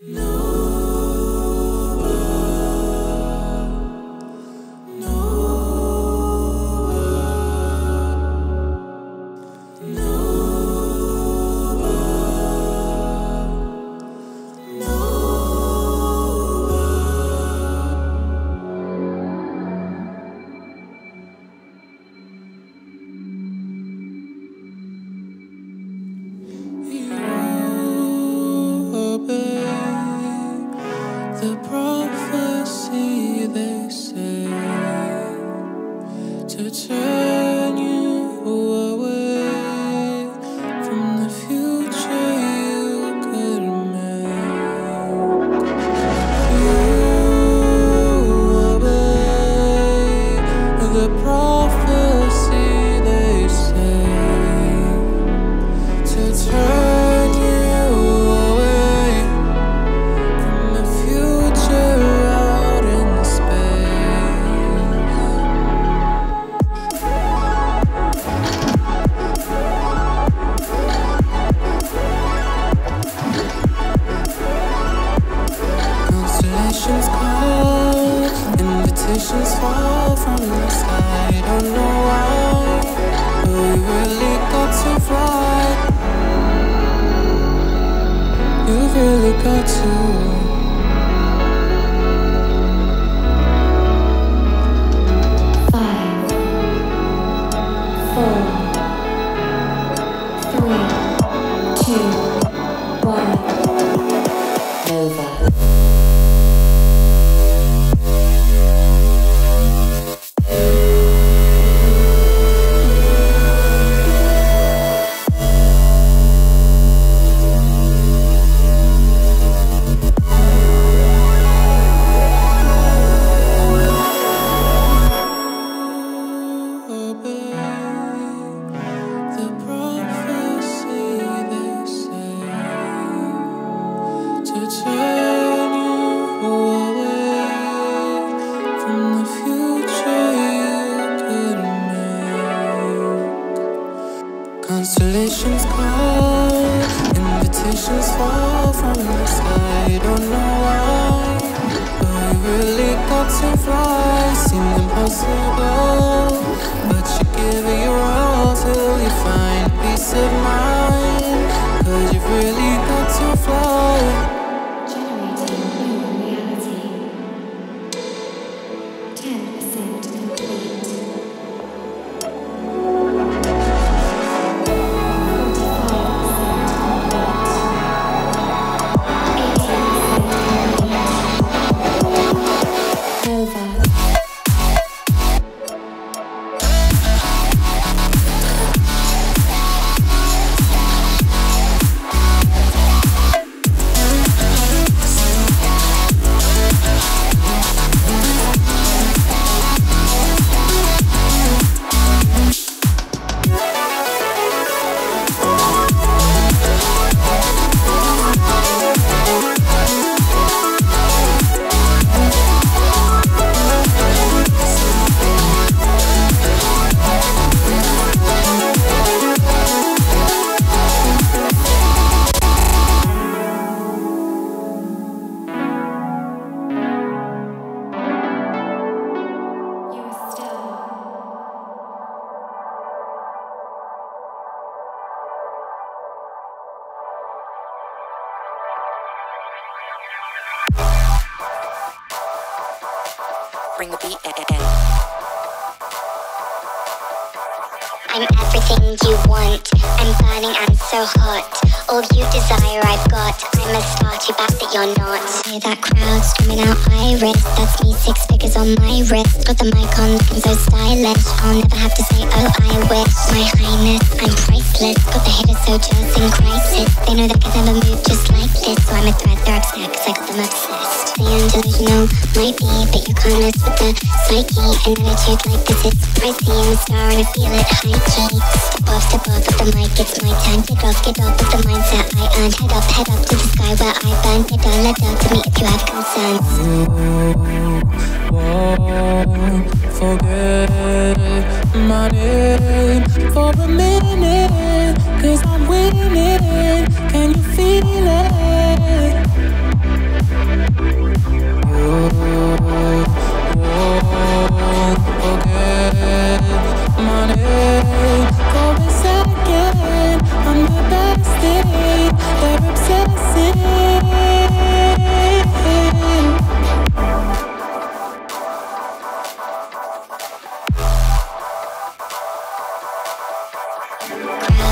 Can you feel it?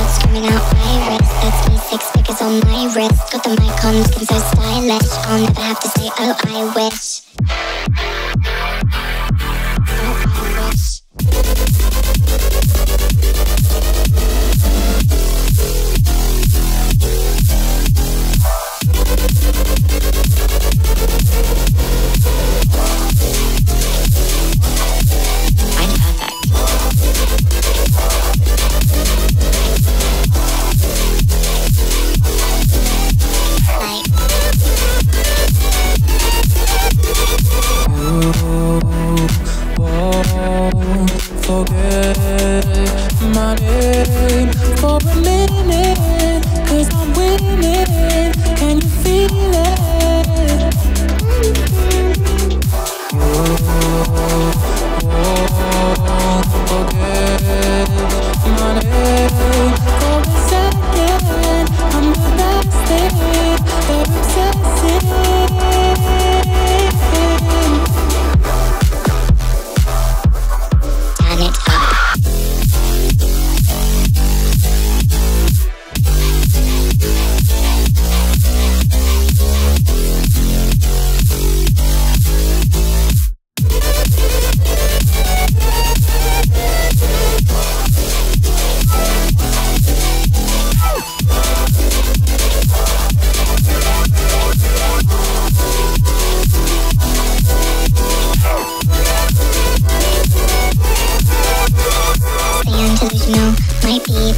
Coming out my wrist, that's me, six figures on my wrist. Got the mic on, looking so stylish. I'll never have to say, oh, I wish.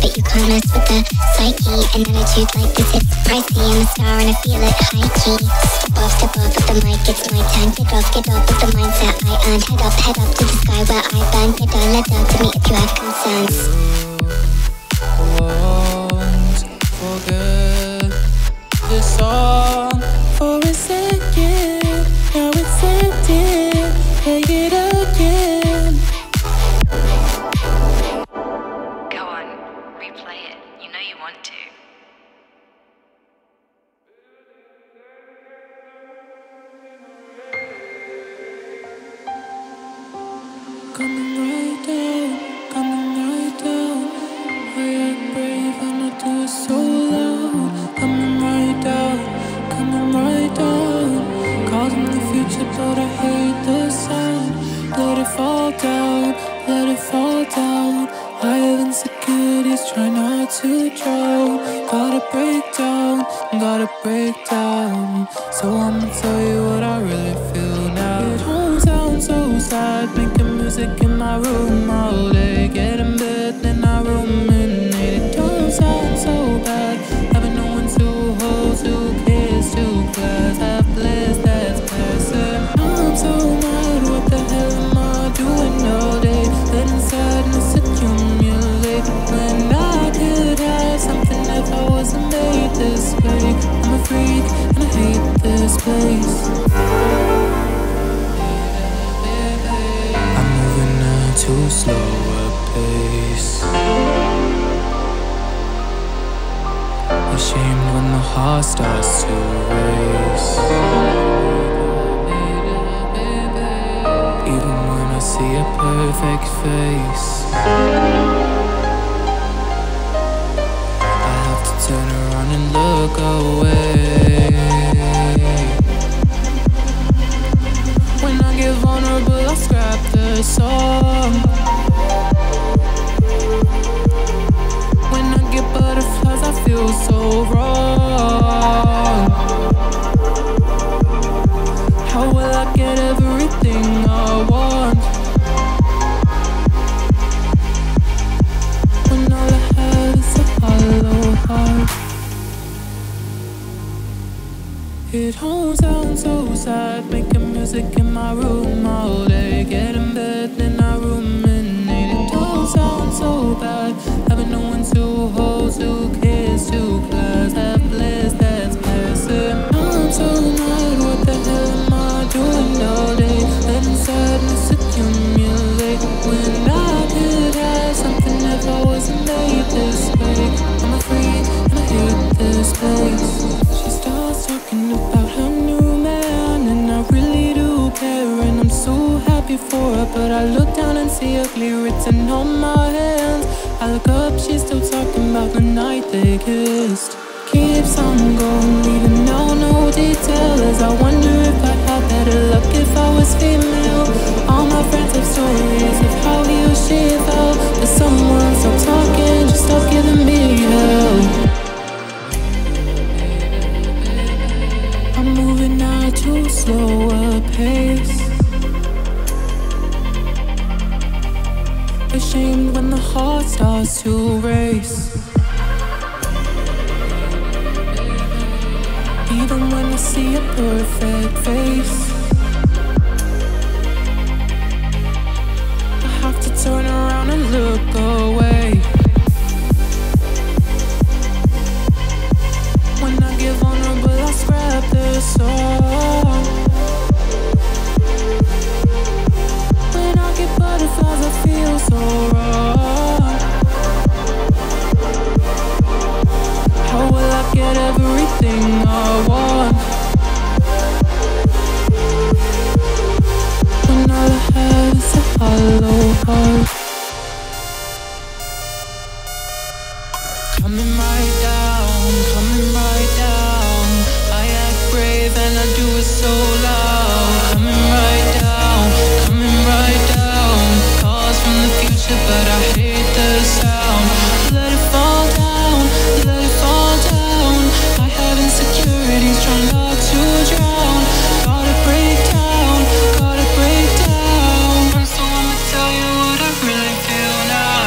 But you can't mess with the psyche. An attitude like this, it's pricey. I'm a star and I feel it high-key. Step off with the mic, it's my time. Get off with the mindset I earned. Head up to the sky where I burn. Get down, let down to me if you have concerns. Won't forget this song for a second. Now it's ending, play it again. Replay it, you know you want to. Coming right down, coming right down. I ain't brave and I do it so loud. Coming right down, coming right down. Causing the future, but I hate the sound. Let it fall down, let it fall down. I have insecurities, try not to drown. Gotta break down, gotta break down. So I'ma tell you what I really feel now. It don't sound so sad, making music in my room all day. Get in bed, then I ruminate. It don't sound so bad, having no one to hold, to kiss, to class. That bliss that's passing. I'm so mad, what the hell am I doing all day? Letting sadness accumulate when I could have something if I wasn't made this way. I'm a freak and I hate this place. I'm moving at too slow a pace. Ashamed when the heart starts to race. Even when I see a perfect face, I have to turn around and look away. When I get vulnerable, I scrap the song. When I get butterflies, I feel so wrong. How will I get everything I want? It don't sound so sad, making music in my room all day. Get in bed, then I ruminate. It don't sound so bad, having no one to hold, to kiss, to class. That bliss that's passing. I'm so mad, what the hell am I doing all day? Letting sadness accumulate when I could have something if I wasn't made this way. I'm a freak and I hate this place. She's But I look down and see her clear written on my hands. I look up, she's still talking about the night they kissed. Keeps on going, leaving out no detail, as I wonder if I'd have better luck if I was female. All my friends have stories of how he or she felt, but someone stopped talking, just stopped giving me hell. I'm moving at too slow a pace, ashamed when the heart starts to race. Even when I see a perfect face, I have to turn around and look away. When I get vulnerable, I scrap the song. When I get butterflies, I feel so wrong. How will I get everything I want when all I have is a hollow heart? Coming right down, coming right down. I act brave and I do it so loud. Coming right down, coming right down. Calls from the future but I hate the sound. Let it fall down, let it fall. Insecurities trying not to drown. Gotta break down. First I wanna tell you what I really feel now.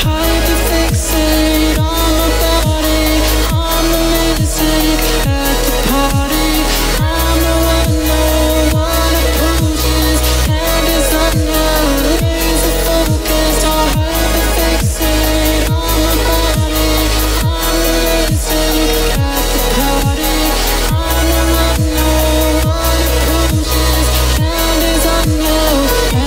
Hyperfixate on my body. I'm the music at the party. I'm the one no one approaches. And it's under laser the focus. Don't hyperfixate on my body. I'm the music at talk to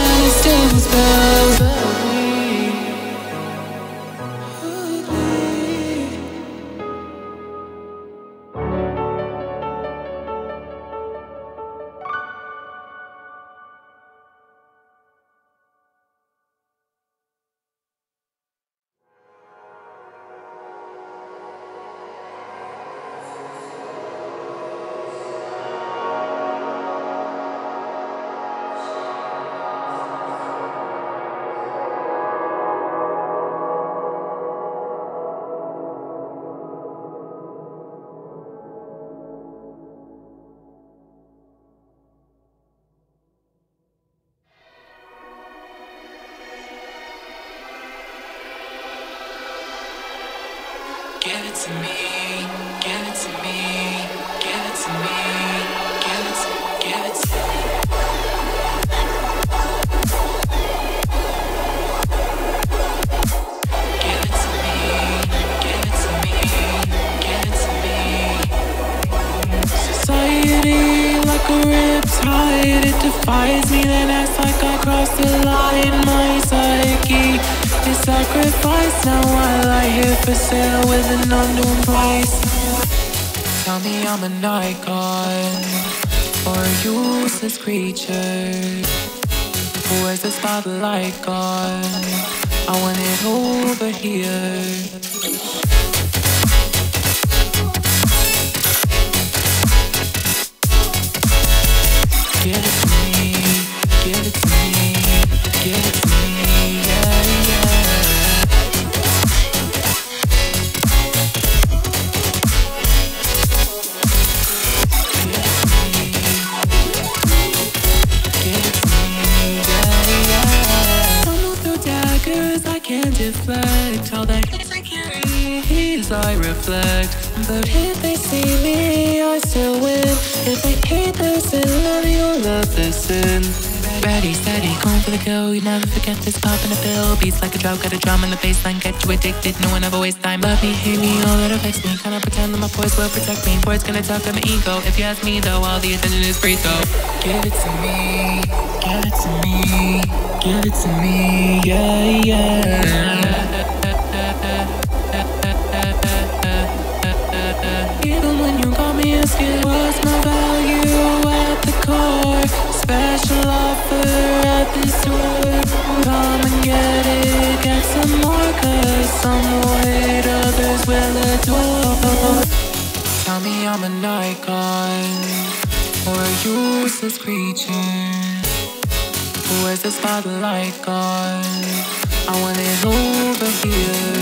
my ego. If you ask me though, all the attention is free, so give it to me, give it to me, give it to me, yeah, yeah. Even when you call me a skin, what's my value at the core? Special offer at this store. some more, 'cause some will hate, others will adore. Tell me I'm an icon or a useless creature. Where's the spotlight gone? I want it over here.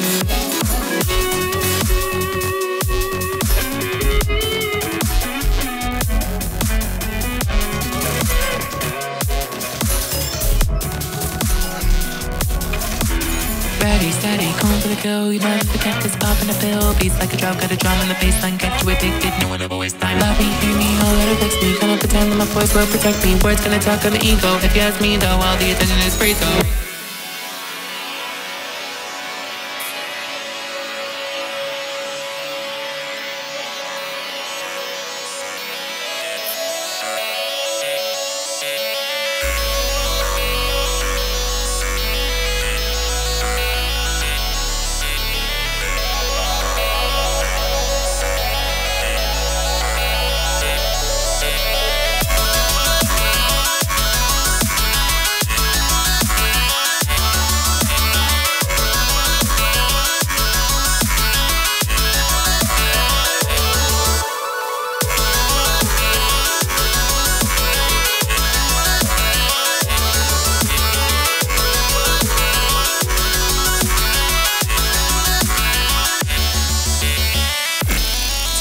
Ready, steady, going for the kill. You never forget this, popping a pill. Beats like a drop, got a drum on the baseline. Catch you addicted, no one ever waste time. Love me, hear me, all that affects me. Come up, pretend that my voice will protect me. Words gonna talk on the ego. If you ask me though, all the attention is free, so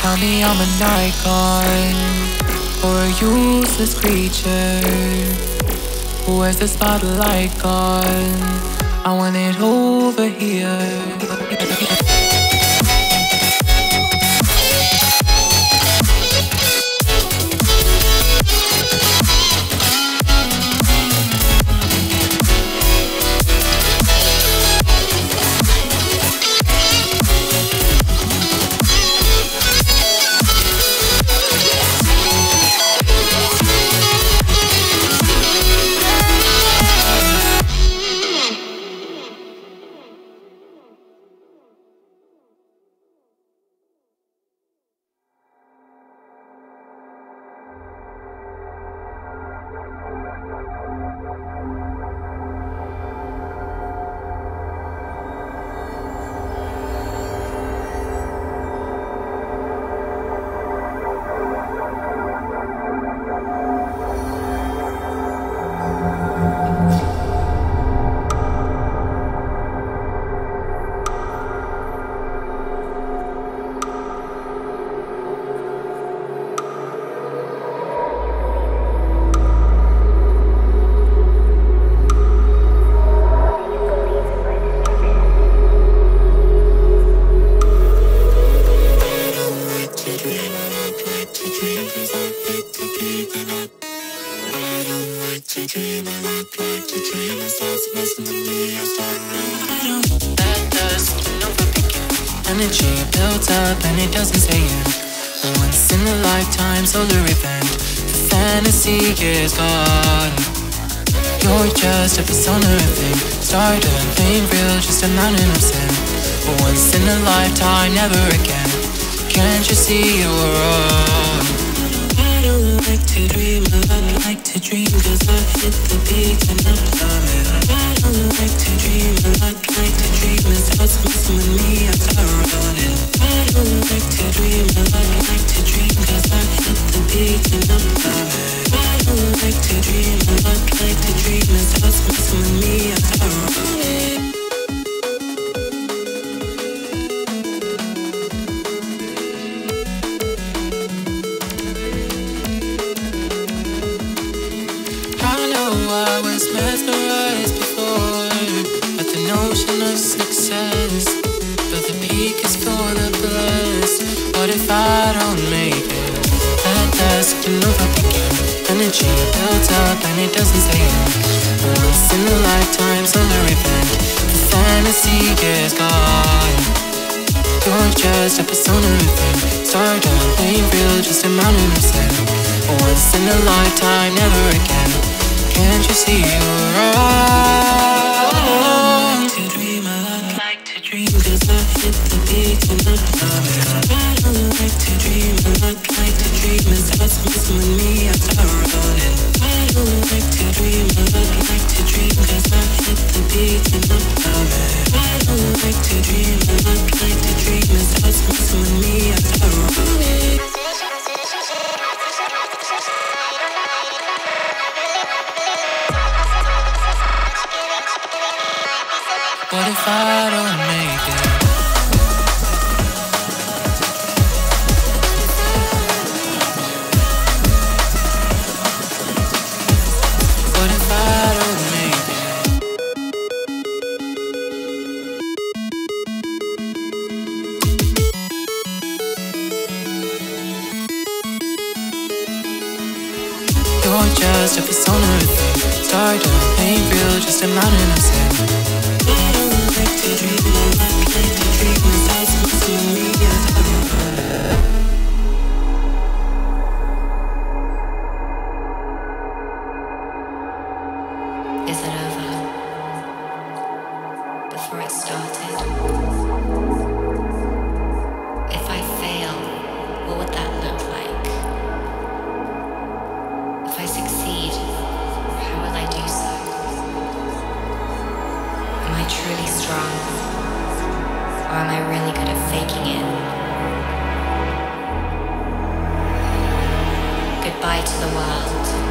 tell me I'm an icon or a useless creature. Where's the spotlight gone? I want it over here. Energy built up and it doesn't stay in. Once in a lifetime solar event, the fantasy is gone. You're just a persona of fame, stardom, plain real, just a mountain of sin. Once in a lifetime, never again. Can't you see you're wrong? I don't like to dream, but I like to dream, 'cause I hit the peak and I'm climbing. I don't like to dream, but I like to dream, it's what's messing with me, I start running. I don't like to dream, but I like to dream, 'cause I hit the peak and I'm climbing. I don't like to dream, but I like to dream, it's what's messing with me, I start running. I was mesmerized before at the notion of success, but the peak is for the bliss. What if I don't make it? At dusk and overthinking, energy built up and it doesn't stay in. Once in a lifetime solar event, the fantasy is gone. You're just a persona of fame, stardom, ain't real, just a mountain of sin. Once in a lifetime, never again. Can't you see you're wrong? I like to dream, I like to dream, 'cause I hit the peak and I'm climbing. I don't like to dream, I like to dream, it's what's messing with me, I start running. I don't like to dream, I like to dream, 'cause I hit the peak and I'm climbing. Goodbye to the world.